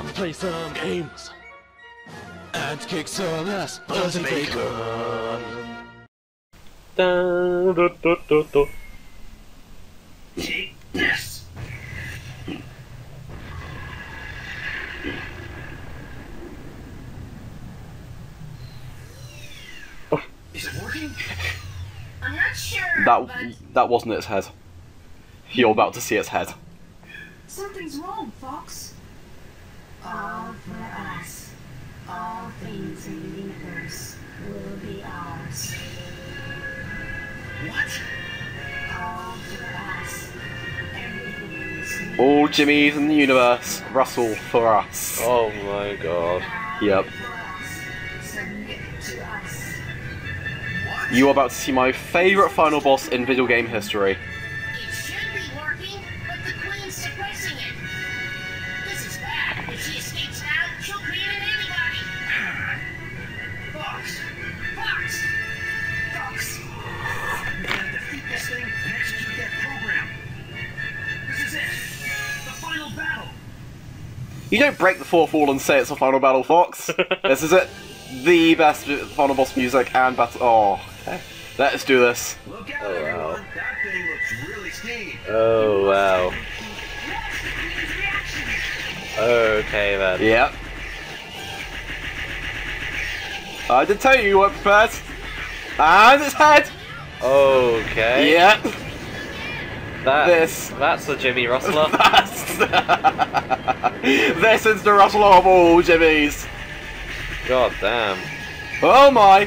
Time to play some games and kick some ass, Fuzzy Bacon. Take this. Oh. Is it working? I'm not sure. That wasn't its head. You're about to see its head. Something's wrong, Fox. All for us. All things in the universe will be ours. What? All for us. Everything is new. All Jimmy's in the universe rustle for us. Oh my god. Yep. Submit to us. What? You are about to see my favourite final boss in video game history. You don't break the fourth wall and say it's a final battle, Fox. This is it. The best final boss music and battle. Oh, okay. Let's do this. Look out, oh, wow. That thing looks really steamy. Oh, wow. Okay, then. Yep. I did tell you weren't prepared. And it's head. Okay. Yep. That's the Jimmy Rustler. This is the Rustler of all Jimmies. God damn. Oh my.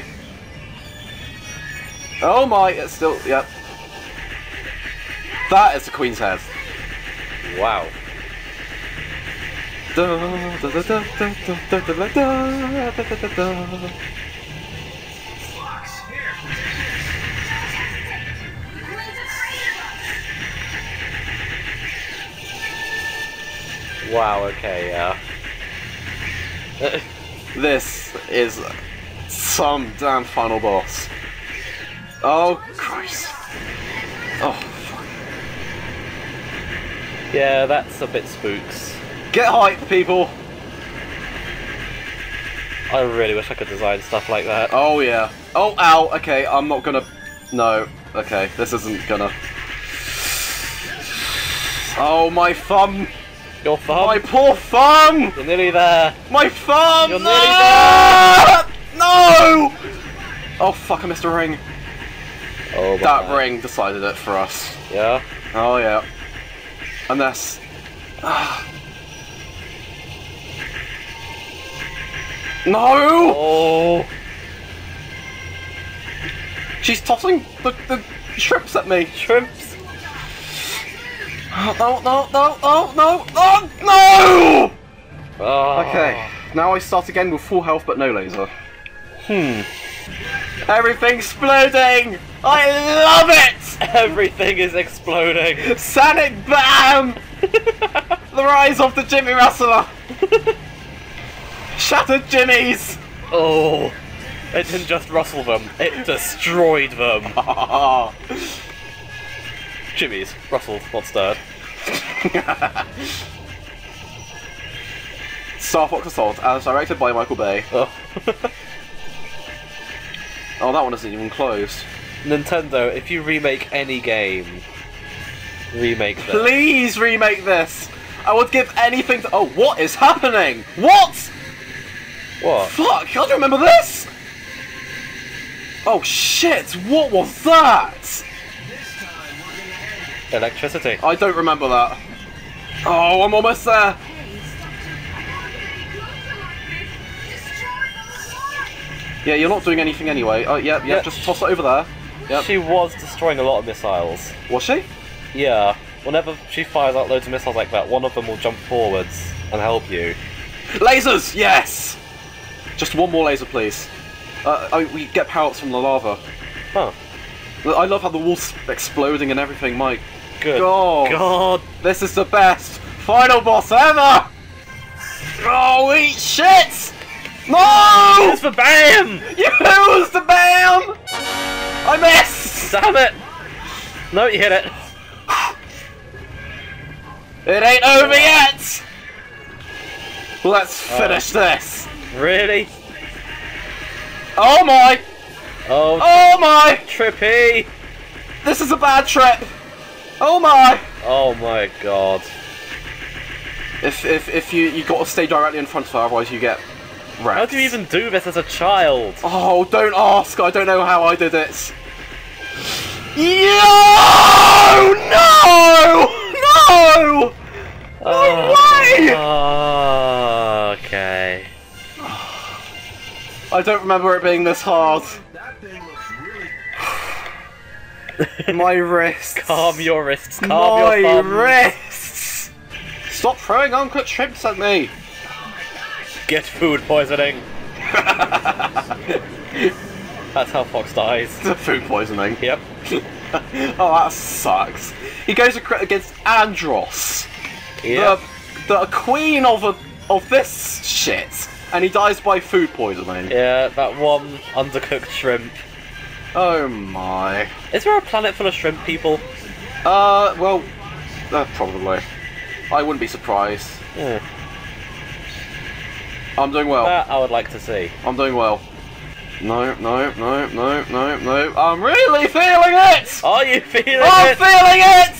Oh my, it's still, yep. That is the Queen's head. Wow. Wow, okay, yeah. This is some damn final boss. Oh, Christ. Oh, fuck. Yeah, that's a bit spooks. Get hyped, people! I really wish I could design stuff like that. Oh, yeah. Oh, ow, okay, I'm not gonna... No, okay, this isn't gonna... Oh, my thumb! Your thumb? My poor thumb! You're nearly there. My thumb! You're nearly there! No! Oh fuck, I missed a ring. Oh, that ring decided it for us. Yeah? Oh yeah. Unless... No! Oh. She's tossing the shrimps at me. Shrimps? No, no, no, no, no, no, no! Oh. Okay, now I start again with full health but no laser. Hmm. Everything's exploding! I love it! Everything is exploding. Sonic BAM! The rise of the Jimmy Rustler! Shattered Jimmies! Oh. It didn't just rustle them, it destroyed them. Jimmy's rustled, not stirred. Star Fox Assault, as directed by Michael Bay. Oh. Oh, that one isn't even close. Nintendo, if you remake any game, remake this. Please remake this! I would give anything to. Oh, what is happening? What? What? Fuck! Can't you remember this? Oh shit! What was that? Electricity. I don't remember that. Oh, I'm almost there. Yeah, you're not doing anything anyway. Oh, yeah, yeah, just toss it over there. Yep. She was destroying a lot of missiles. Was she? Yeah. Whenever she fires out loads of missiles like that, one of them will jump forwards and help you. Lasers! Yes! Just one more laser, please. We get power-ups from the lava. Huh. I love how the wall's exploding and everything, Mike. Good God, this is the best final boss ever! Oh, eat shit! No! It's for BAM! You lose the BAM! I missed! Damn it! No, you hit it. It ain't over yet! Let's finish this. Really? Oh my! Oh, oh my! Trippy! This is a bad trip! Oh my! Oh my god. If you gotta stay directly in front of her, otherwise you get wrecked. How do you even do this as a child? Oh, don't ask! I don't know how I did it. Yo! No! No! No way! Oh, okay. I don't remember it being this hard. That thing looks really... My wrists. Calm your wrists. Calm your thumbs. My wrists! Stop throwing uncut shrimps at me! Get food poisoning. That's how Fox dies. It's a food poisoning. Yep. Oh, that sucks. He goes against Andross. Yep. The queen of this shit, and he dies by food poisoning. Yeah, that one undercooked shrimp. Oh my! Is there a planet full of shrimp people? Well, probably. I wouldn't be surprised. Yeah. I'm doing well. That I would like to see. I'm doing well. No, no, no, no, no, no. I'm really feeling it. Are you feeling it? I'm feeling it.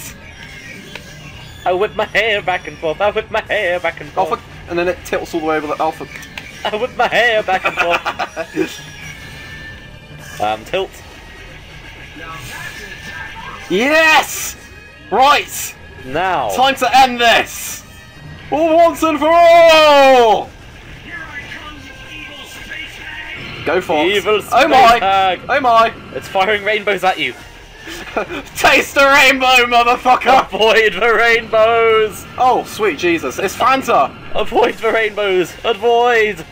I whip my hair back and forth, I whip my hair back and forth. Alpha, and then it tilts all the way over the alpha. I whip my hair back and forth. Tilt. Yes! Right! Now. Time to end this! All once and for all! Here I come, you evil spaceman! Go Fox. Evil spaceman. Oh my! Oh my! It's firing rainbows at you. Taste the rainbow, motherfucker! Avoid the rainbows! Oh, sweet Jesus, it's Fanta! Avoid the rainbows! Avoid!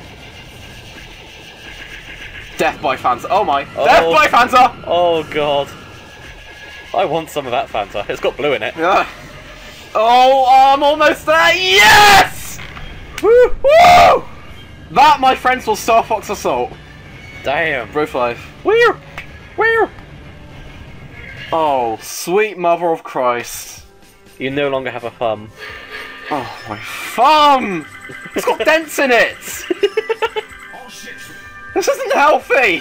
Death by Fanta. Oh my. Oh. Death by Fanta! Oh god. I want some of that Fanta. It's got blue in it. Yeah. Oh, I'm almost there! Yes! Woo! Woo! That, my friends, was Star Fox Assault. Damn. Roof life. Where? Where? Oh, sweet mother of Christ. You no longer have a thumb. Oh, my thumb! It's got dents in it! Oh, shit. This isn't healthy!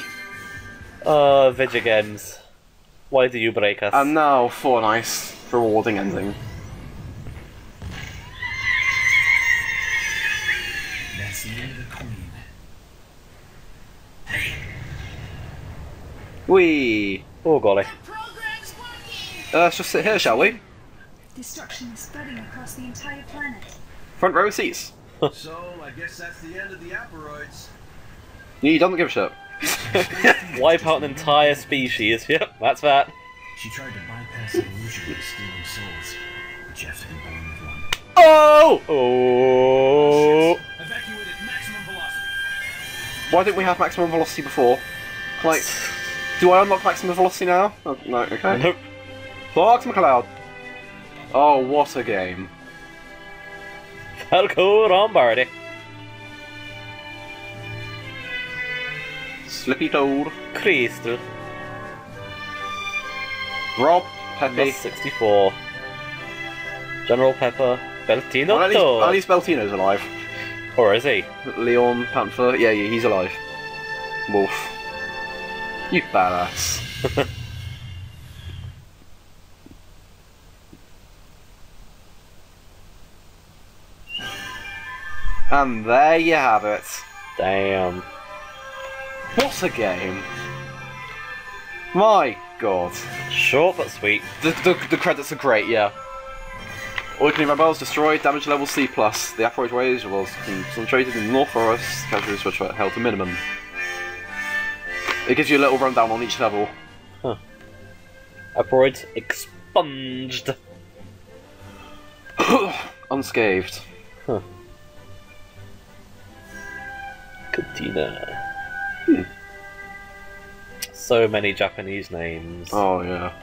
Video games. Why do you break us? And now for a nice, rewarding ending. That's the end of the queen. Hey. Wee! Oh, golly. Let's just sit here, shall we? Destruction is spreading across the entire planet. Front row seats. So, I guess that's the end of the Aparoids. He doesn't give a shit. Wipe out an entire species. Yep, that's that. She tried to bypass the illusion of stealing souls. Jeff had been born with one. Oh! Oh! Evacuate at maximum velocity. Why didn't we have maximum velocity before? Like, do I unlock maximum velocity now? Oh, no, okay. Nope. Fox McCloud. Oh, what a game. Falco Lombardi. Slippy Toad. Crystal. Rob Pepper. 64. General Pepper. Beltino. Well, at least Beltino's alive. Or is he? Leon Panther. Yeah, yeah, he's alive. Wolf. You badass. And there you have it. Damn. What a game. My god. Short but sweet. The credits are great, yeah. Oikini rebels destroyed, damage level C+. The Aparoid wave was concentrated in the North Forest, casualties which were held to minimum. It gives you a little rundown on each level. Huh. Aparoids expunged. Unscathed. Huh. Katina. Hmm. So many Japanese names. Oh, yeah.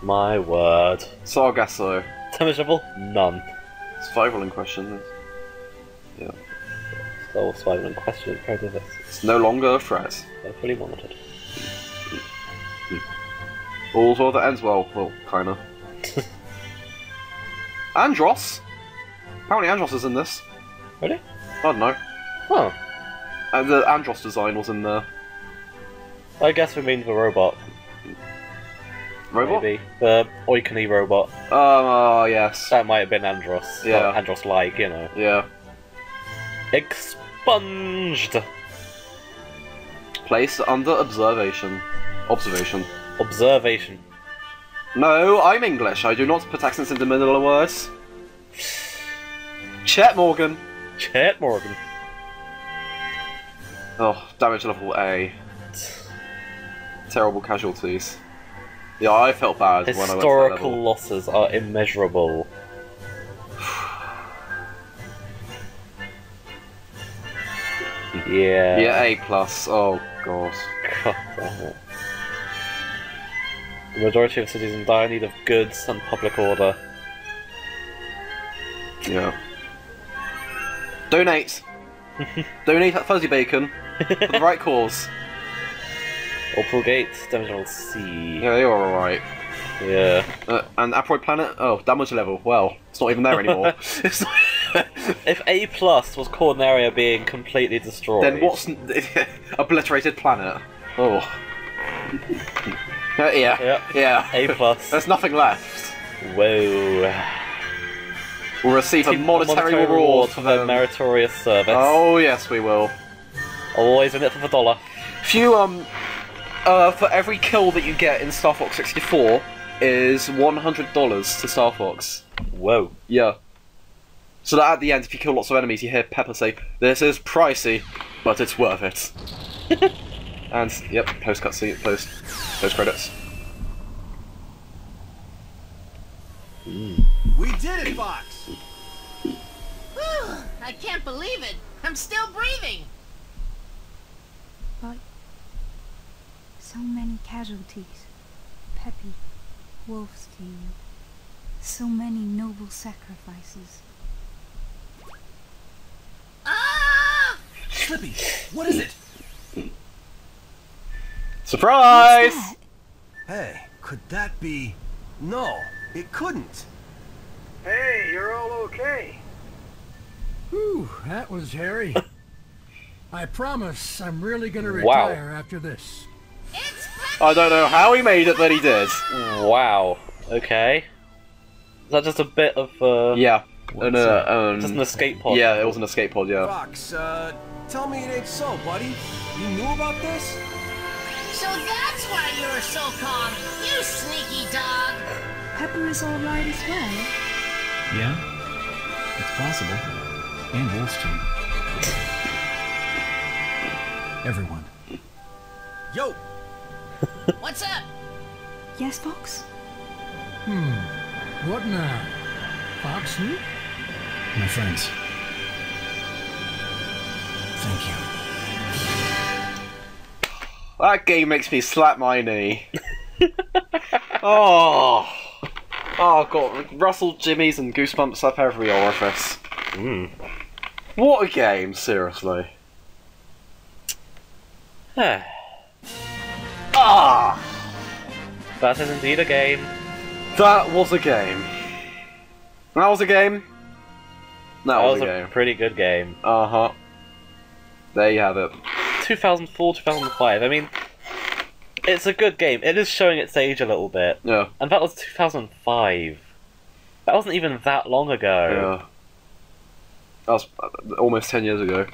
My word. Sargasso. Damage level? None. Survival in question. Yeah. So, survival in question. It's no longer a threat. They're fully monitored. All's well that ends well. Well, kinda. Andross? Apparently Andross is in this. Really? I don't know. Oh. And the Andross design was in there. I guess we mean the robot. Robot? Maybe. The Oikini robot. Oh, yes. That might have been Andross. Yeah. Andross-like, you know. Yeah. Expunged! Place under observation. Observation. No, I'm English. I do not put accents in the middle of words. Chet Morgan. Oh, damage level A. Terrible casualties. Yeah, I felt bad when I went to that level. Historical losses are immeasurable. Yeah. Yeah, A+. Oh, God. God damn it. The majority of cities in dire need of goods and public order. Yeah. Donate! Donate at Fuzzy Bacon for the right cause. Opal Gate, damage level C. Yeah, they are alright. Yeah. And Aparoid Planet? Oh, damage level. Well, it's not even there anymore. It's not... If A+ was Corneria being completely destroyed... Then what's... Obliterated Planet. Oh. Yeah. A+. There's nothing left. Whoa. We'll receive a monetary reward for their meritorious service. Oh, yes, we will. Always in it for the dollar. For every kill that you get in Star Fox 64 is $100 to Star Fox. Whoa. Yeah. So that at the end, if you kill lots of enemies, you hear Pepper say, "This is pricey, but it's worth it." And yep, post credits. We did it, Fox. I can't believe it. I'm still breathing. But so many casualties. Peppy, Wolfstein, so many noble sacrifices. Ah! Slippy, what is it? Surprise! What's that? Hey, could that be? No, it couldn't. Hey, you're all okay. Whew, that was hairy. I promise I'm really gonna retire after this. I don't know how he made it, but he did. Wow. Okay. Is that just a bit of yeah. Just an escape pod. Yeah, it was an escape pod, yeah. Fox, tell me it ain't so, buddy. You knew about this? So that's why you were so calm, you sneaky dog. Pepper is all right as well. Yeah, it's possible. And Wolf's too. Everyone. Yo! What's up? Yes, Fox? What now? Fox, who? My friends. Thank you. That game makes me slap my knee. Oh. Oh, God. Russell, Jimmy's and goosebumps up every orifice. What a game, seriously. Ah! That is indeed a game. That was a game. That was a game. That was a pretty good game. Uh-huh. There you have it. 2004, 2005. I mean, it's a good game. It is showing its age a little bit. Yeah. And that was 2005. That wasn't even that long ago. Yeah. That was almost 10 years ago.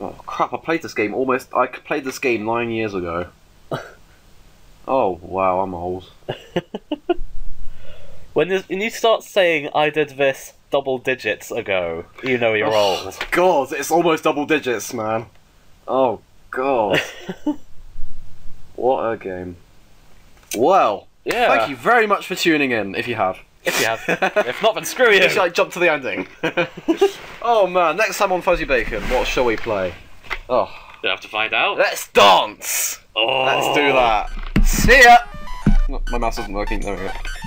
Oh crap, I played this game almost... I played this game 9 years ago. Oh, wow, I'm old. When you start saying, I did this double digits ago, you know you're old. God, it's almost double digits, man. Oh, God. What a game. Well, yeah. Thank you very much for tuning in, if you have. If you have. If not, then screw you. Shall I jump to the ending? Oh man, next time on Fuzzy Bacon, what shall we play? Oh. You'll have to find out. Let's dance! Oh. Let's do that. See ya! My mouse isn't working, there we go.